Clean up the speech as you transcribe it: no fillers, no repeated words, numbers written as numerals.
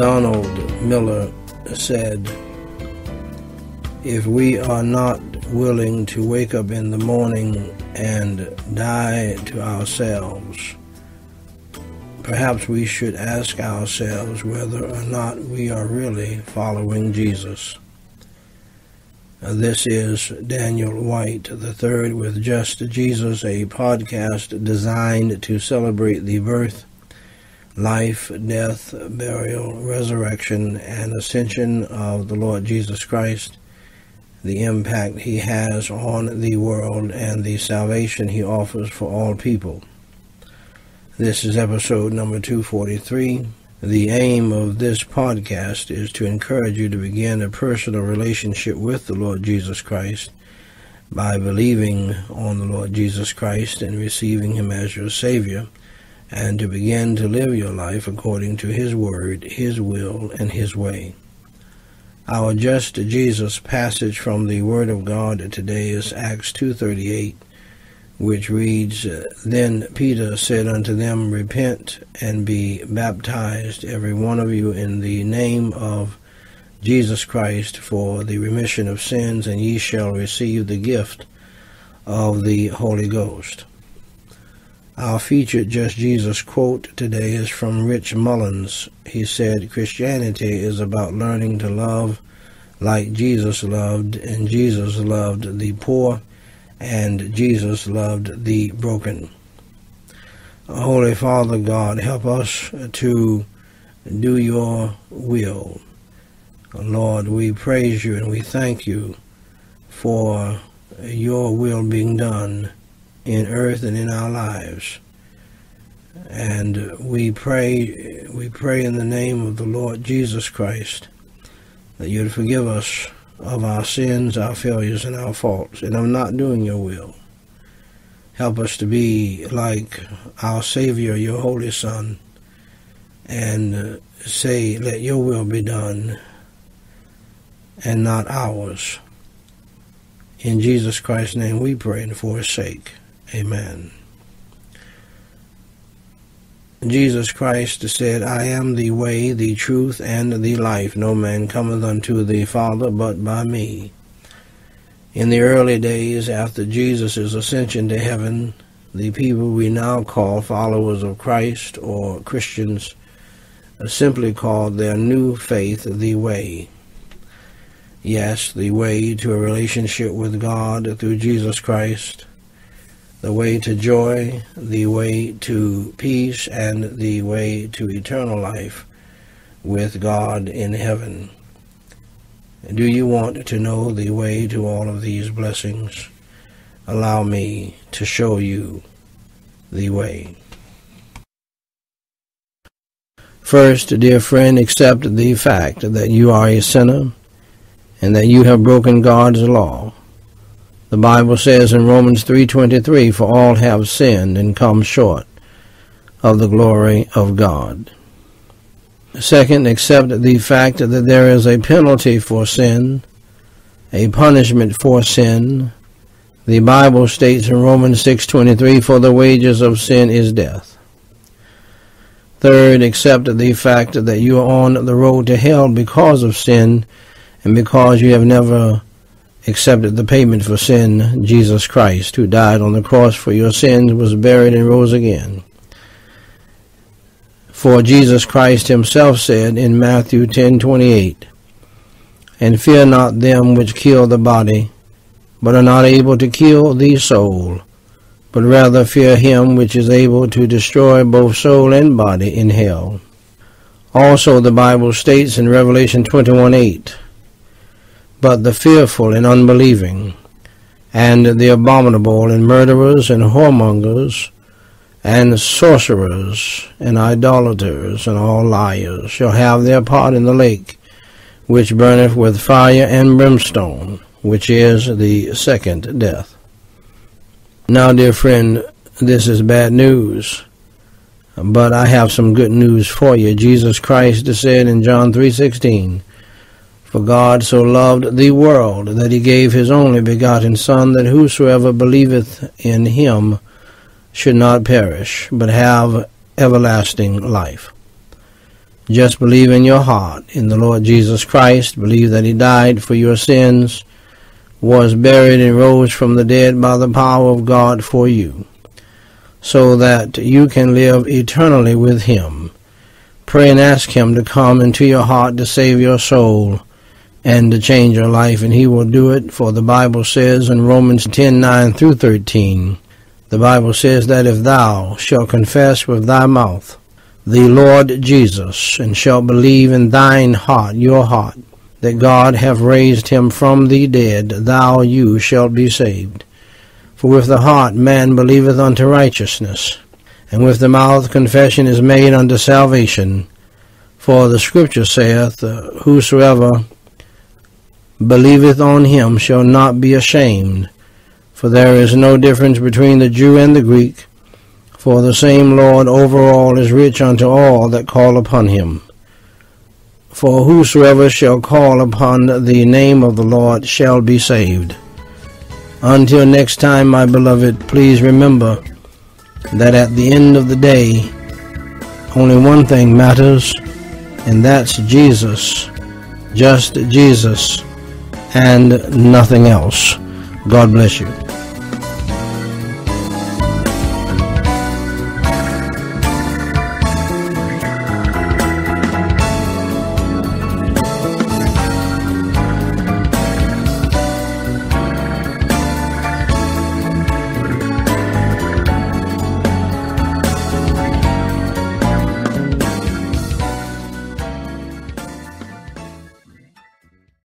Donald Miller said, "If we are not willing to wake up in the morning and die to ourselves, perhaps we should ask ourselves whether or not we are really following Jesus." This is Daniel White III with Just Jesus, a podcast designed to celebrate the birth, life, death, burial, resurrection, and ascension of the Lord Jesus Christ, the impact he has on the world, and the salvation he offers for all people. This is episode number 243. The aim of this podcast is to encourage you to begin a personal relationship with the Lord Jesus Christ by believing on the Lord Jesus Christ and receiving him as your Savior, and to begin to live your life according to his word, his will, and his way. Our Just Jesus passage from the Word of God today is Acts 2:38. Which reads, "Then Peter said unto them, Repent and be baptized, every one of you, in the name of Jesus Christ for the remission of sins, and ye shall receive the gift of the Holy Ghost." Our featured Just Jesus quote today is from Rich Mullins. He said, "Christianity is about learning to love like Jesus loved, and Jesus loved the poor, and Jesus loved the broken." Holy Father God, help us to do your will. Lord, we praise you and we thank you for your will being done in earth and in our lives. And we pray in the name of the Lord Jesus Christ that you would forgive us of our sins, our failures, and our faults, and of not doing your will. Help us to be like our Savior, your Holy Son, and say, "Let your will be done, and not ours." In Jesus Christ's name we pray, and for his sake, amen. Jesus Christ said, "I am the way, the truth, and the life. No man cometh unto the Father but by me." In the early days after Jesus' ascension to heaven, the people we now call followers of Christ or Christians simply called their new faith the way. Yes, the way to a relationship with God through Jesus Christ, the way to joy, the way to peace, and the way to eternal life with God in heaven. Do you want to know the way to all of these blessings? Allow me to show you the way. First, dear friend, accept the fact that you are a sinner and that you have broken God's law. The Bible says in Romans 3:23, "For all have sinned and come short of the glory of God." Second, accept the fact that there is a penalty for sin, a punishment for sin. The Bible states in Romans 6:23, "For the wages of sin is death." Third, accept the fact that you are on the road to hell because of sin and because you have never accepted the payment for sin, Jesus Christ, who died on the cross for your sins, was buried, and rose again. For Jesus Christ himself said in Matthew 10:28, "And fear not them which kill the body, but are not able to kill the soul, but rather fear him which is able to destroy both soul and body in hell." Also the Bible states in Revelation 21:8, "But the fearful and unbelieving, and the abominable, and murderers, and whoremongers, and sorcerers, and idolaters, and all liars, shall have their part in the lake, which burneth with fire and brimstone, which is the second death." Now, dear friend, this is bad news, but I have some good news for you. Jesus Christ said in John 3:16, "For God so loved the world, that he gave his only begotten Son, that whosoever believeth in him should not perish, but have everlasting life." Just believe in your heart in the Lord Jesus Christ. Believe that he died for your sins, was buried, and rose from the dead by the power of God for you, so that you can live eternally with him. Pray and ask him to come into your heart to save your soul and to change your life, and he will do it, for the Bible says in Romans 10:9-13, the Bible says that if thou shalt confess with thy mouth the Lord Jesus, and shalt believe in thine heart, your heart, that God hath raised him from the dead, you shalt be saved. For with the heart man believeth unto righteousness, and with the mouth confession is made unto salvation. For the Scripture saith, Whosoever believeth on him shall not be ashamed. For there is no difference between the Jew and the Greek, for the same Lord over all is rich unto all that call upon him. For whosoever shall call upon the name of the Lord shall be saved. Until next time, my beloved, please remember that at the end of the day, only one thing matters, and that's Jesus, just Jesus, and nothing else. God bless you.